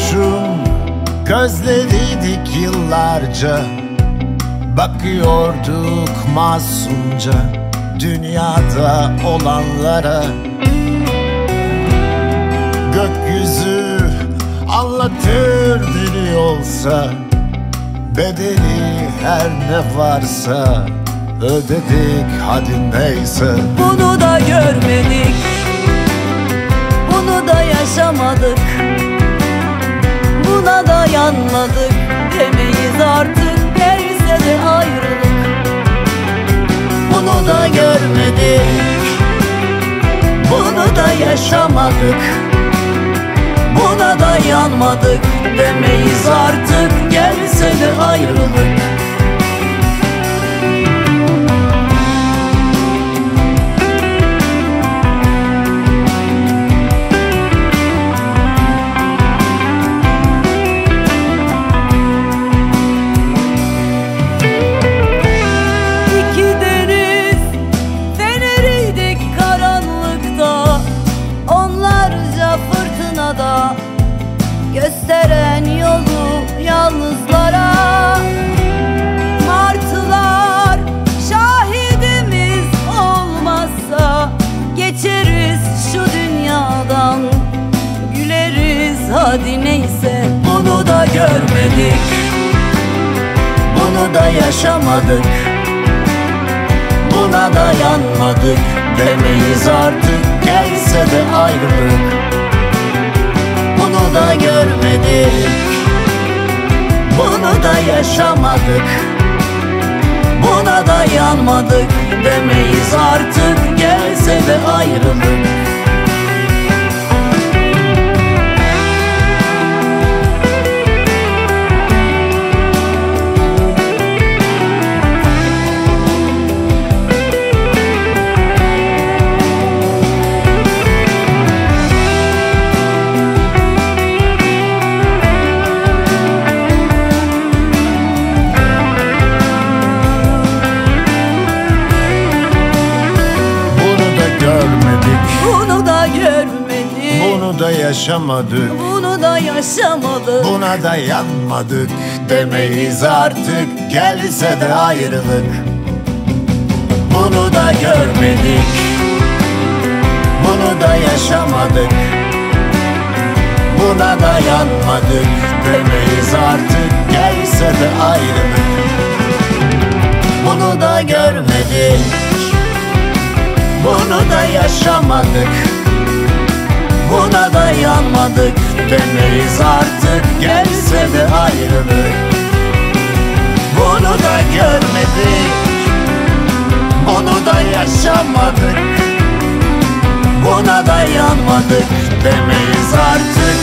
duruşum, gözledik yıllarca, bakıyorduk masumca dünyada olanlara. Gökyüzü anlatır dili olsa, bedeli her ne varsa ödedik hadi neyse. Bunu da görmedik, bunu da yaşamadık, buna da yanmadık demeyiz artık. Gelse de ayrılık. Bunu da görmedik, bunu da yaşamadık, buna da yanmadık demeyiz artık. Gelse de ayrılık. Gösteren yolu yalnızlara, martılar şahidimiz olmazsa geçeriz şu dünyadan, güleriz hadi neyse. Bunu da görmedik, bunu da yaşamadık, buna da yanmadık demeyiz artık. Gelse de ayrılık. Bunu da görmedik, bunu da yaşamadık, buna da yanmadık demeyiz artık. Gelse de ayrılık. Bunu da yaşamadık, bunu da yaşamadık, buna da yanmadık demeyiz artık. Gelse de ayrılık. Bunu da görmedik, bunu da yaşamadık, buna da yanmadık demeyiz artık. Gelse de ayrılık. Bunu da görmedik, bunu da yaşamadık, buna da yanmadık demeyiz artık. Gelse de ayrılık. Bunu da görmedik, bunu da yaşamadık, buna da yanmadık demeyiz artık.